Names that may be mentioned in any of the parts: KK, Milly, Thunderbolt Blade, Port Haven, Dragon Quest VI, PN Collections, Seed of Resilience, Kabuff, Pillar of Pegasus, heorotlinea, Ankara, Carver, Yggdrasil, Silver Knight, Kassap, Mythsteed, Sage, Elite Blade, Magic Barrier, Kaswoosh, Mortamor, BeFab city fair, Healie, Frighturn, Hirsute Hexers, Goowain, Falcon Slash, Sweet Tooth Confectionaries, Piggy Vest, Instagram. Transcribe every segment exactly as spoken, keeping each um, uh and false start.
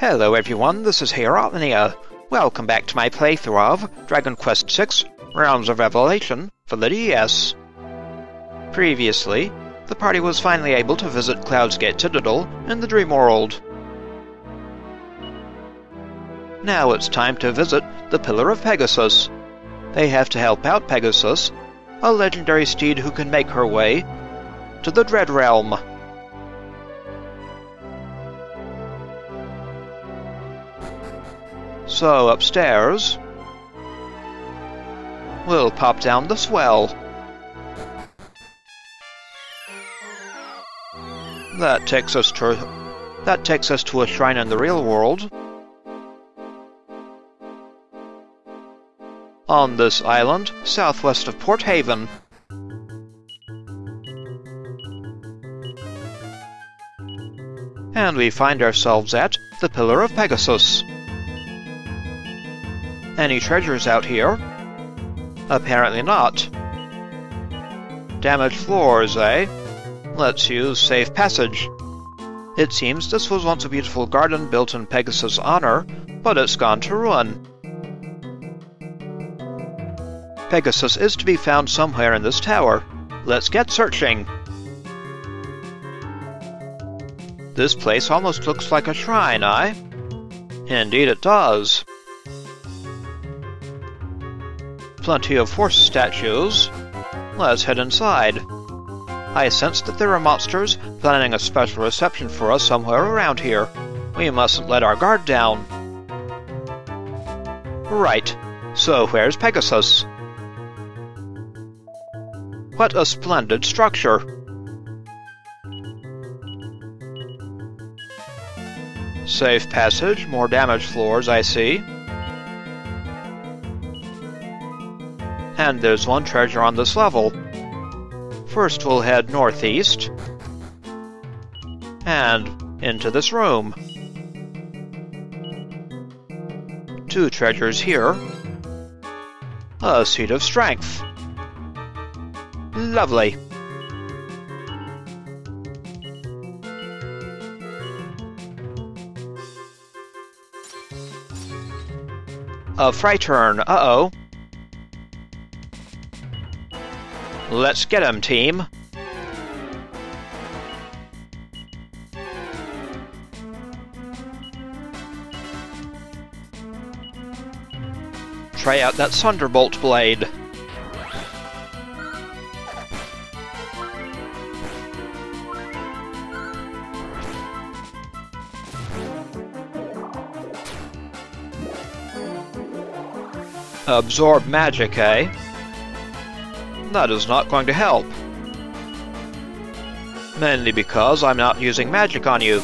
Hello everyone, this is Heorotlinea. Welcome back to my playthrough of Dragon Quest six Realms of Revelation for the D S. Previously, the party was finally able to visit Cloudsgate Citadel in the Dream World. Now it's time to visit the Pillar of Pegasus. They have to help out Pegasus, a legendary steed who can make her way to the Dread Realm. So upstairs, we'll pop down the swell. That takes us to that takes us to a shrine in the real world. On this island, southwest of Port Haven. And we find ourselves at the Pillar of Pegasus. Any treasures out here? Apparently not. Damaged floors, eh? Let's use Safe Passage. It seems this was once a beautiful garden built in Pegasus' honor, but it's gone to ruin. Pegasus is to be found somewhere in this tower. Let's get searching. This place almost looks like a shrine, eh? Indeed it does. Plenty of horse statues. Let's head inside. I sense that there are monsters planning a special reception for us somewhere around here. We mustn't let our guard down. Right, so where's Pegasus? What a splendid structure! Safe passage, more damaged floors, I see. And there's one treasure on this level. First we'll head northeast, and into this room. Two treasures here. A Seed of Strength. Lovely. A Frighturn, uh-oh. Let's get him, team! Try out that Thunderbolt Blade! Absorb magic, eh? That is not going to help. Mainly because I'm not using magic on you.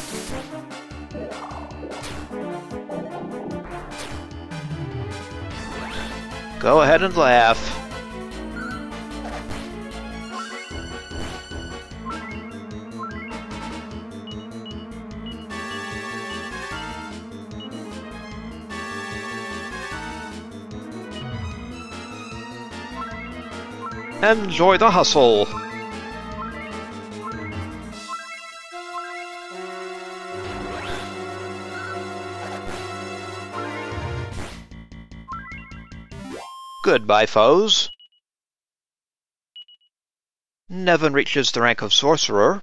Go ahead and laugh. Enjoy the hustle! Goodbye, foes! Nevan reaches the rank of Sorcerer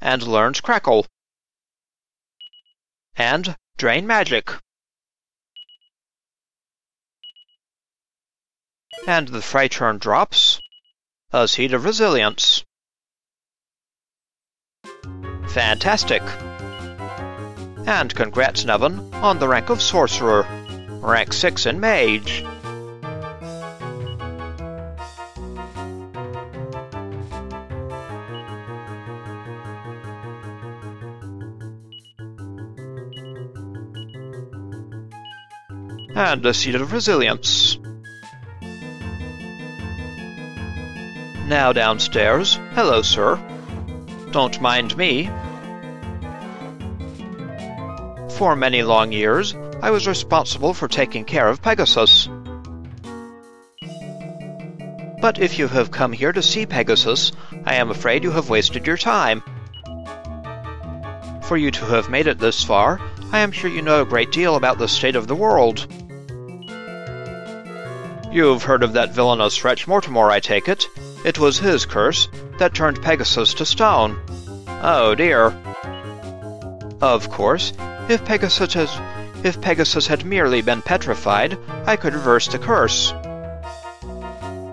and learns Crackle and Drain Magic. And the Frighturn drops a Seed of Resilience. Fantastic! And congrats, Nevan, on the rank of Sorcerer, rank six in Mage. And a Seed of Resilience. Now downstairs. Hello, sir. Don't mind me. For many long years, I was responsible for taking care of Pegasus. But if you have come here to see Pegasus, I am afraid you have wasted your time. For you to have made it this far, I am sure you know a great deal about the state of the world. You've heard of that villainous wretch Mortamor, I take it. It was his curse that turned Pegasus to stone. Oh dear. Of course, if Pegasus has, if Pegasus had merely been petrified, I could reverse the curse.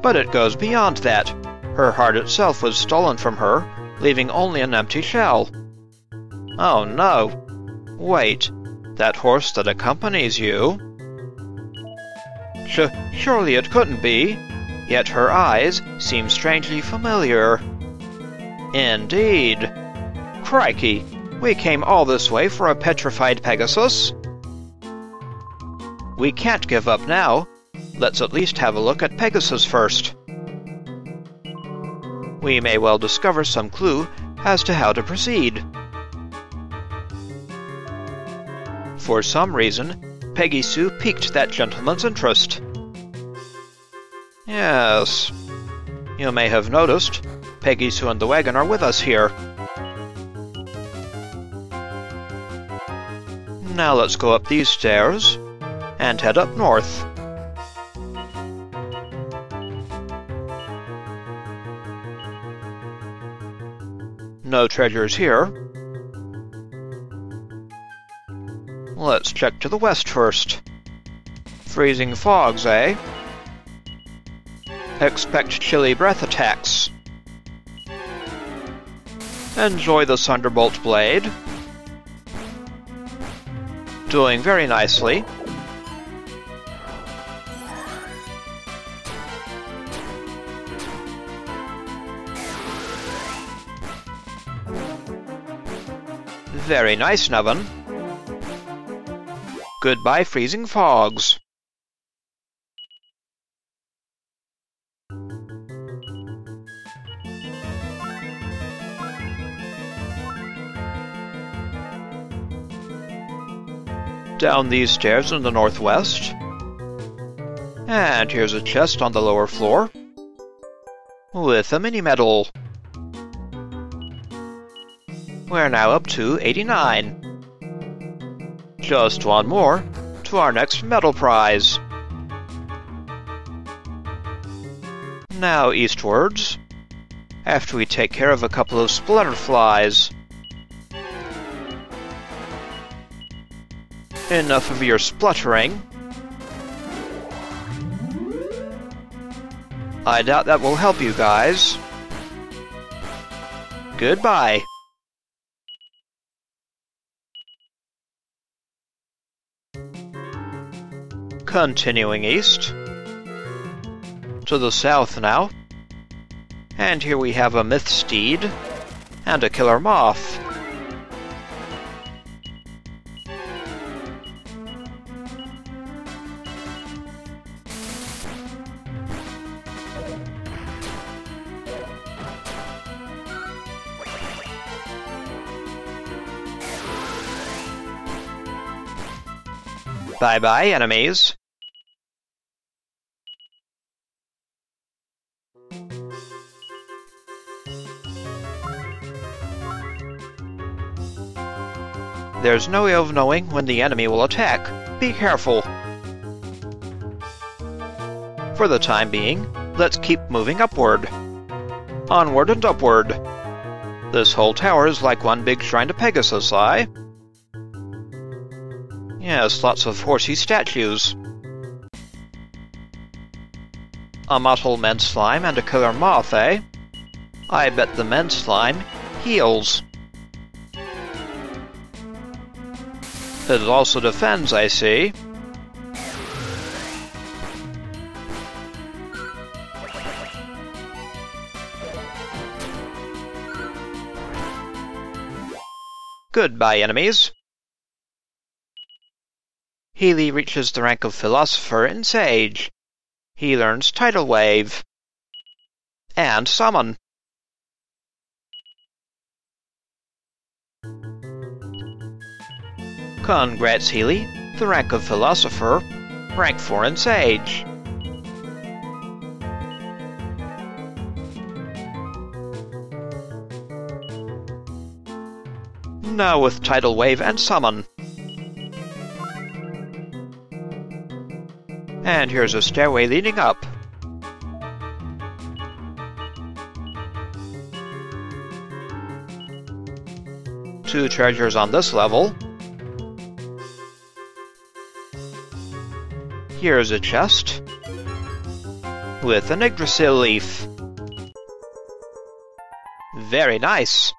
But it goes beyond that. Her heart itself was stolen from her, leaving only an empty shell. Oh no. Wait, that horse that accompanies you? Sh- surely it couldn't be. Yet her eyes seem strangely familiar. Indeed. Crikey, we came all this way for a petrified Pegasus? We can't give up now. Let's at least have a look at Pegasus first. We may well discover some clue as to how to proceed. For some reason, Peggy Sue piqued that gentleman's interest. Yes. You may have noticed, Peggy Sue and the wagon are with us here. Now let's go up these stairs and head up north. No treasures here. Let's check to the west first. Freezing fogs, eh? Expect chilly breath attacks. Enjoy the Thunderbolt Blade. Doing very nicely. Very nice, Nevan. Goodbye, freezing fogs. Down these stairs in the northwest. And here's a chest on the lower floor. With a mini-medal. We're now up to eighty-nine. Just one more to our next medal prize. Now eastwards, after we take care of a couple of splatterflies. Enough of your spluttering. I doubt that will help you guys. Goodbye. Continuing east, to the south now, and here we have a Mythsteed and a Killer Moth. Bye-bye, enemies. There's no way of knowing when the enemy will attack. Be careful. For the time being, let's keep moving upward. Onward and upward. This whole tower is like one big shrine to Pegasus, aye? Yes, lots of horsey statues. A mottled men slime and a killer moth, eh? I bet the men slime heals. It also defends, I see. Goodbye, enemies. Healie reaches the rank of Philosopher in Sage. He learns Tidal Wave. And Summon. Congrats, Healie, the rank of Philosopher, rank four in Sage. Now with Tidal Wave and Summon. And here's a stairway leading up. Two treasures on this level. Here's a chest with an Yggdrasil leaf. Very nice.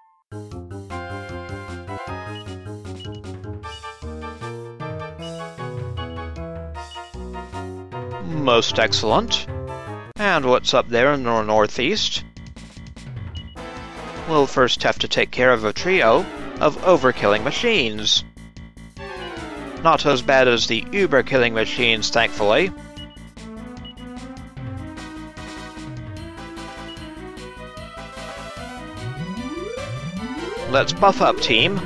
Most excellent. And what's up there in the northeast? We'll first have to take care of a trio of overkilling machines. Not as bad as the uber-killing machines, thankfully. Let's buff up, team.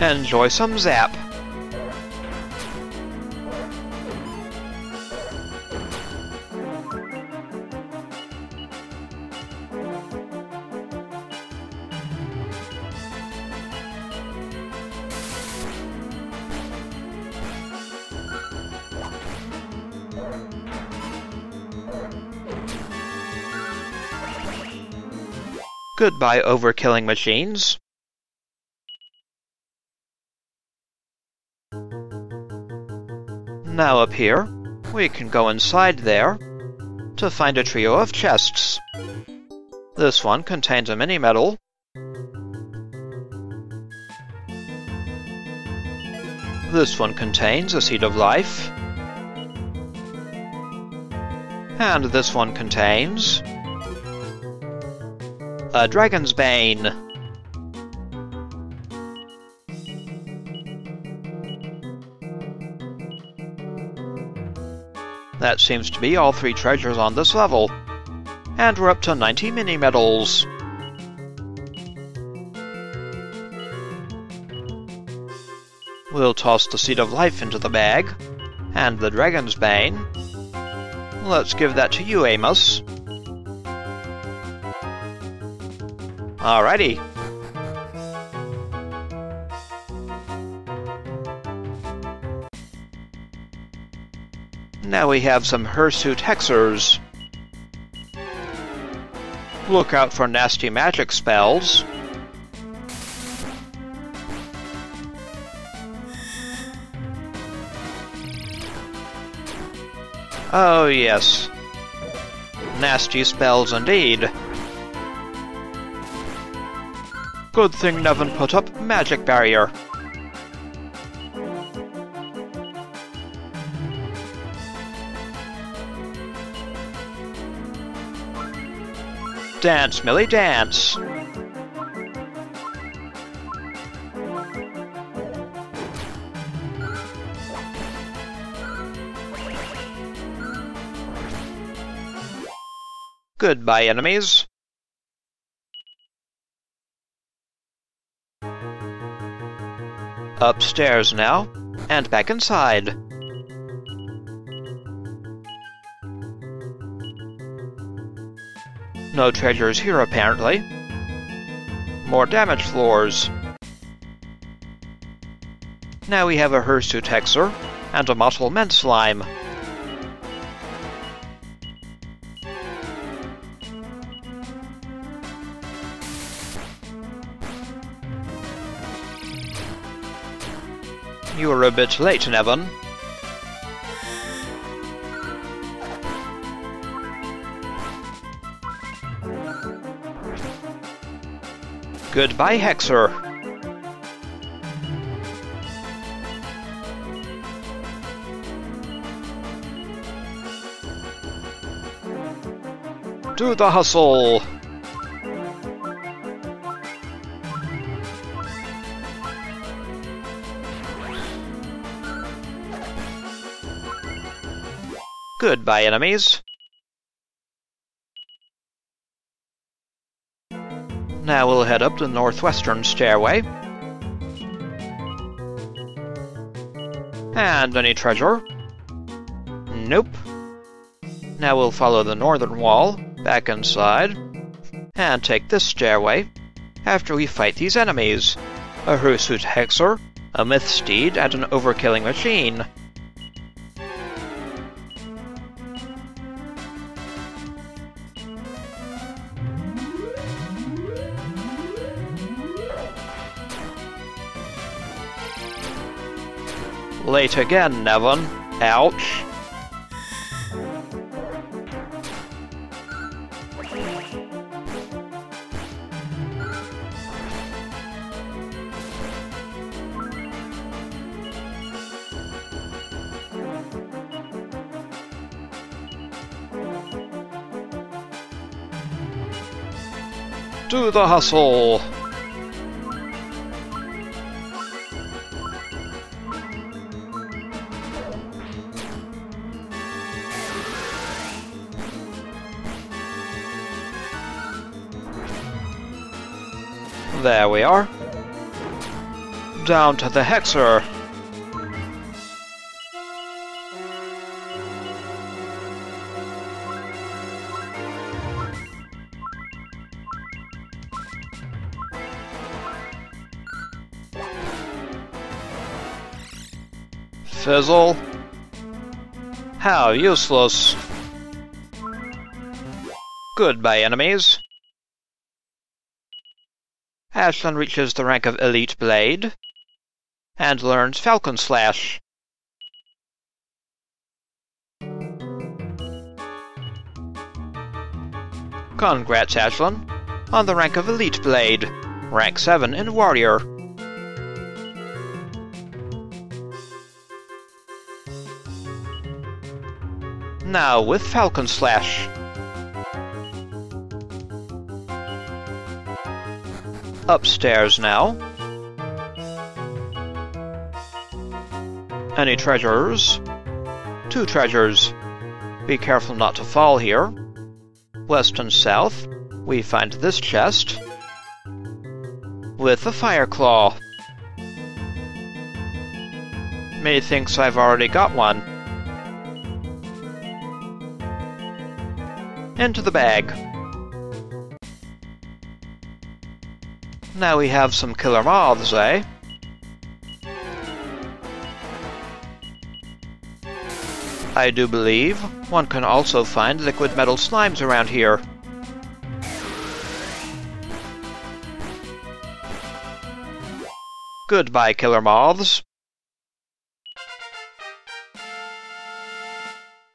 Enjoy some zap. Goodbye, overkilling machines. Now up here, we can go inside there to find a trio of chests. This one contains a mini-metal. This one contains a Seed of Life. And this one contains a Dragon's Bane. That seems to be all three treasures on this level. And we're up to ninety mini-medals. We'll toss the Seed of Life into the bag, and the Dragon's Bane. Let's give that to you, Amos. Alrighty. Now we have some Hirsute Hexers. Look out for nasty magic spells. Oh yes. Nasty spells indeed. Good thing Nevan put up Magic Barrier. Dance, Milly, dance! Goodbye, enemies. Upstairs now, and back inside. No treasures here, apparently. More damage floors. Now we have a Hirsute Hexer and a Mottle Mint Slime. You were a bit late, Nevan. Goodbye, Hexer. Do the hustle. Goodbye, enemies. Now we'll head up the northwestern stairway. And any treasure? Nope. Now we'll follow the northern wall back inside. and take this stairway after we fight these enemies, a Hirsute Hexer, a Mythsteed, and an overkilling machine. Late again, Nevan. Ouch. Do the hustle. There we are. Down to the Hexer. Fizzle. How useless. Goodbye, enemies. Ashlynn reaches the rank of Elite Blade and learns Falcon Slash. Congrats, Ashlynn, on the rank of Elite Blade, rank seven in Warrior. Now with Falcon Slash. Upstairs now. Any treasures? Two treasures. Be careful not to fall here. West and south, we find this chest with a fire claw. Methinks I've already got one. Into the bag. Now we have some killer moths, eh? I do believe one can also find liquid metal slimes around here. Goodbye, killer moths.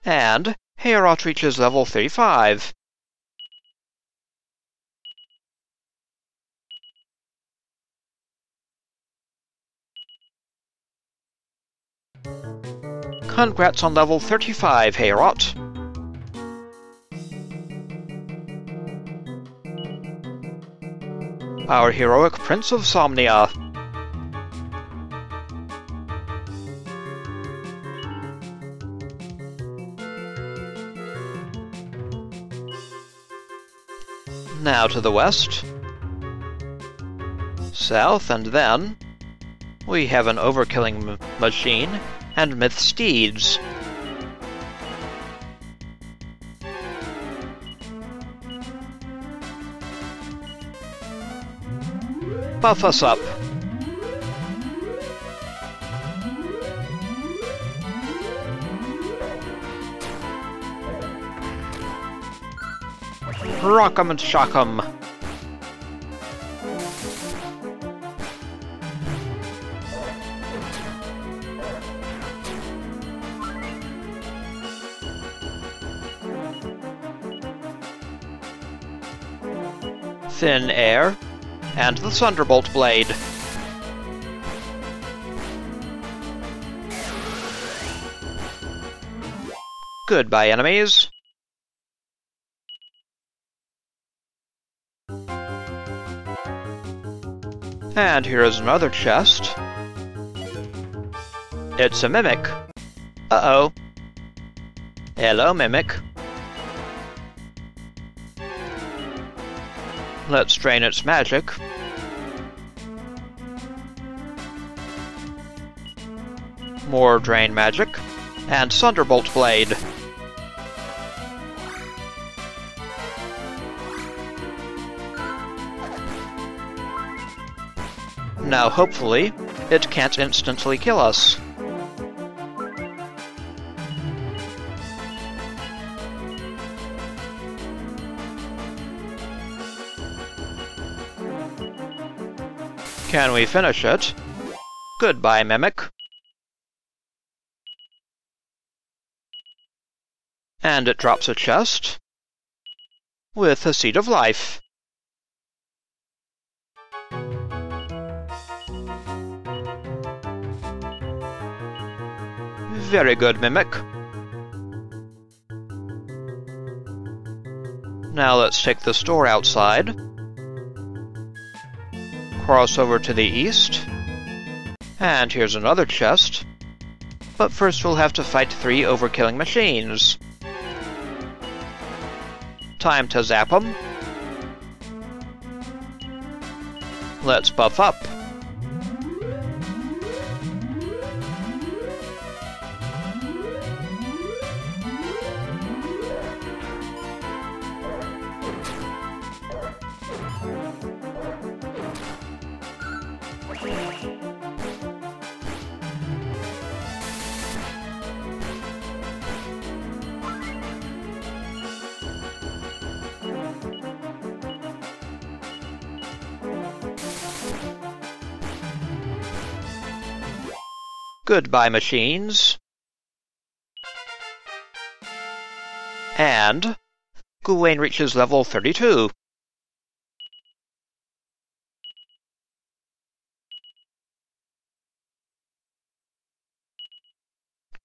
And Heorot reaches level thirty-five. Congrats on level thirty-five, Heorot. Our heroic Prince of Somnia. Now to the west, south, and then we have an overkilling m machine. And Mythsteeds. Buff us up. Rock 'em and shock 'em. Thin Air, and the Thunderbolt Blade. Goodbye, enemies. And here is another chest. It's a Mimic. Uh-oh. Hello, Mimic. Let's drain its magic. More Drain Magic. And Thunderbolt Blade. Now hopefully, it can't instantly kill us. Can we finish it? Goodbye, Mimic. And it drops a chest with a Seed of Life. Very good, Mimic. Now let's take the store outside. Cross over to the east, and here's another chest, but first we'll have to fight three overkilling machines. Time to zap them. Let's buff up. Goodbye, machines. And Goowain reaches level thirty-two.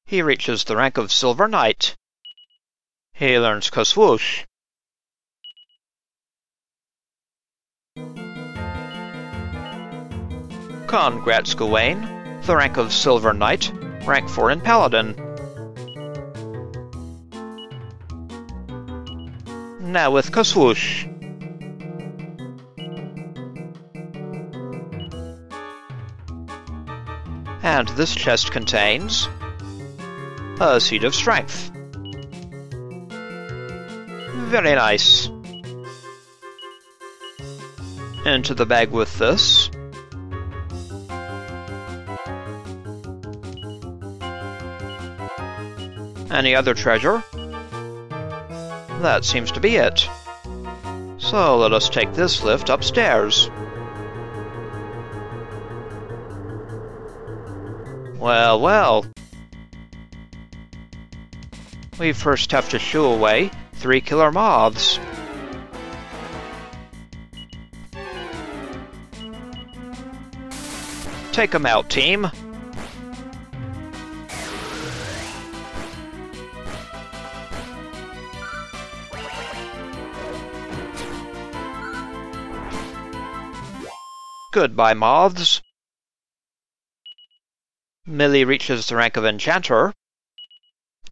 He reaches the rank of Silver Knight. He learns Kaswoosh. Congrats, Goowain. The rank of Silver Knight, rank four in Paladin. Now with Kaswoosh. And this chest contains a Seed of Strength. Very nice. Into the bag with this. Any other treasure? That seems to be it. So let us take this lift upstairs. Well, well. We first have to shoo away three killer moths. Take them out, team. Goodbye, moths. Milly reaches the rank of Enchanter.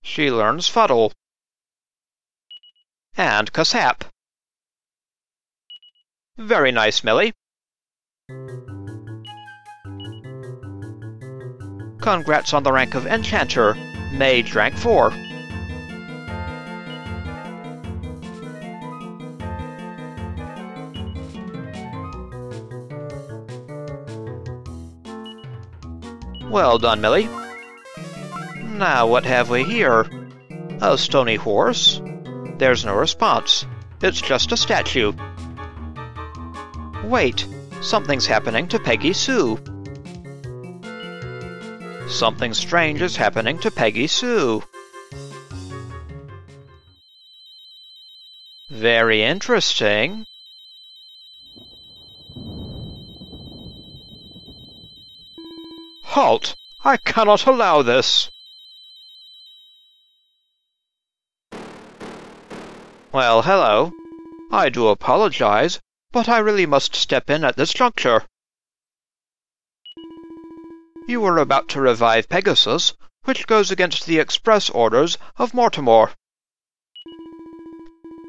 She learns Fuddle. And Kassap. Very nice, Milly. Congrats on the rank of Enchanter, Mage rank four. Well done, Milly. Now what have we here? A stony horse? There's no response. It's just a statue. Wait, something's happening to Peggy Sue. Something strange is happening to Peggy Sue. Very interesting. Halt! I cannot allow this! Well, hello. I do apologize, but I really must step in at this juncture. You were about to revive Pegasus, which goes against the express orders of Mortamor.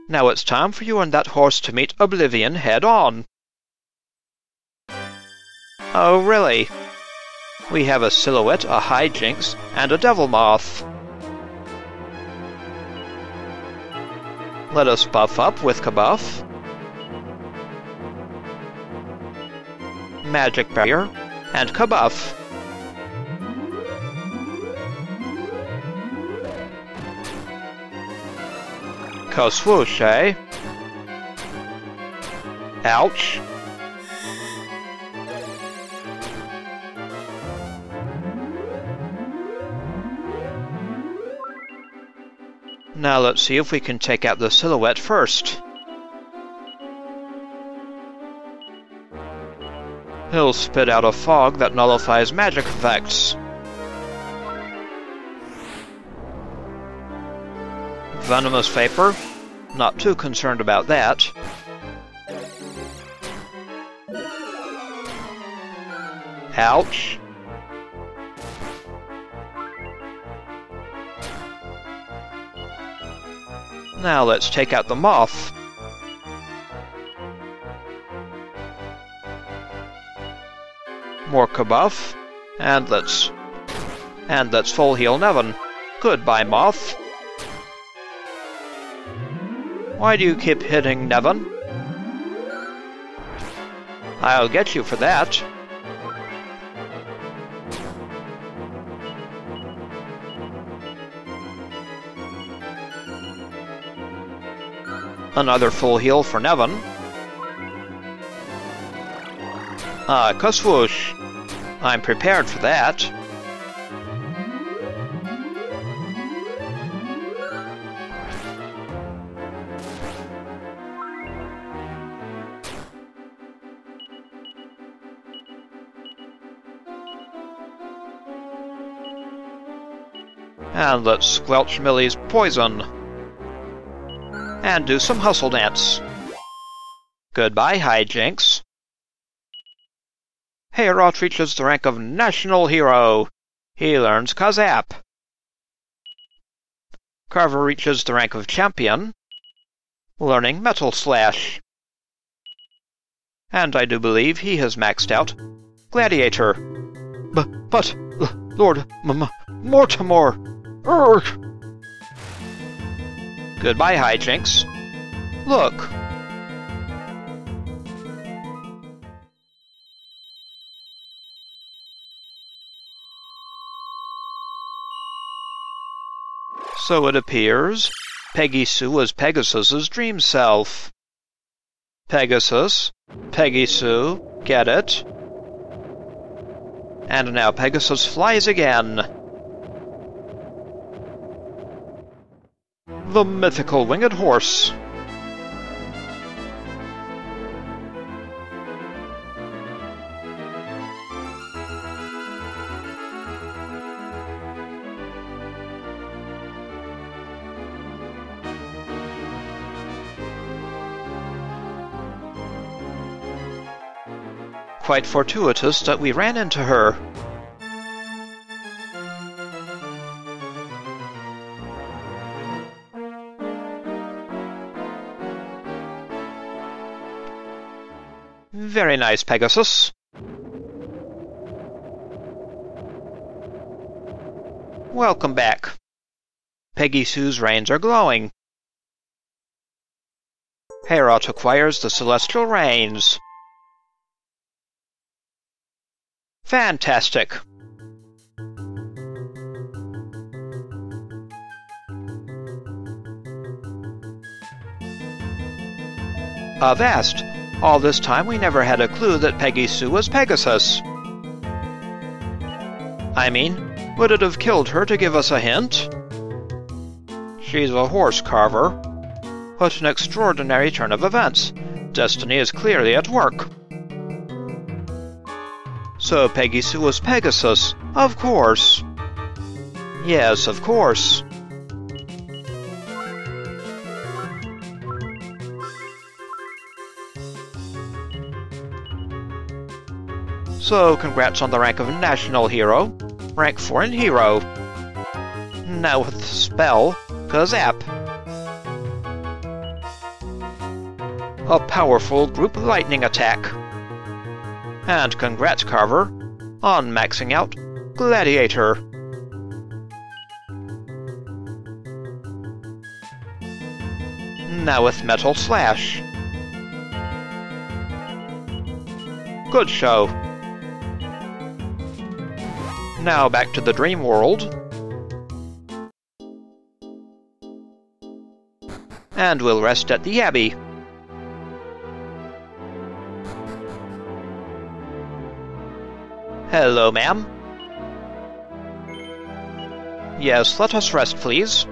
Now it's time for you and that horse to meet Oblivion head-on. Oh, really? We have a silhouette, a hijinx, and a devil moth. Let us buff up with Kabuff. Magic Barrier, and Kabuff. Kaswoosh, eh? Ouch. Now let's see if we can take out the silhouette first. He'll spit out a fog that nullifies magic effects. Venomous Vapor. Not too concerned about that. Ouch. Now let's take out the moth. More Kabuff. And let's... And let's full heal Nevan. Goodbye, moth. Why do you keep hitting Nevan? I'll get you for that. Another full heal for Nevan. Ah, Kaswoosh. I'm prepared for that. And let's squelch Milly's poison. And do some hustle dance. Goodbye, hijinks. Heorot reaches the rank of National Hero. He learns Kazap. Carver reaches the rank of Champion, learning Metal Slash. And I do believe he has maxed out Gladiator. B but, Lord M M Mortamor! Urgh! Goodbye, hijinks. Look. So it appears, Peggy Sue was Pegasus's dream self. Pegasus, Peggy Sue, get it? And now Pegasus flies again. The mythical winged horse. Quite fortuitous that we ran into her. Very nice, Pegasus. Welcome back. Peggy Sue's reins are glowing. Heorot acquires the celestial reins. Fantastic. Avast! All this time, we never had a clue that Peggy Sue was Pegasus. I mean, would it have killed her to give us a hint? She's a horse, Carver. What an extraordinary turn of events. Destiny is clearly at work. So Peggy Sue was Pegasus, of course. Yes, of course. So, congrats on the rank of National Hero, rank four in Hero. Now with the spell, Kazap. A powerful group lightning attack. And congrats, Carver, on maxing out Gladiator. Now with Metal Slash. Good show. Now back to the dream world. And we'll rest at the Abbey. Hello, ma'am. Yes, let us rest, please.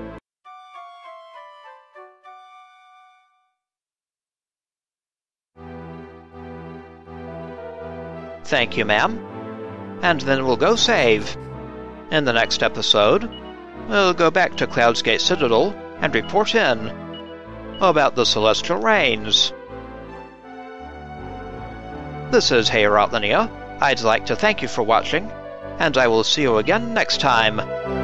Thank you, ma'am. And then we'll go save. In the next episode, we'll go back to Cloudsgate Citadel and report in about the Celestial Rains. This is Heorotlinea. I'd like to thank you for watching, and I will see you again next time.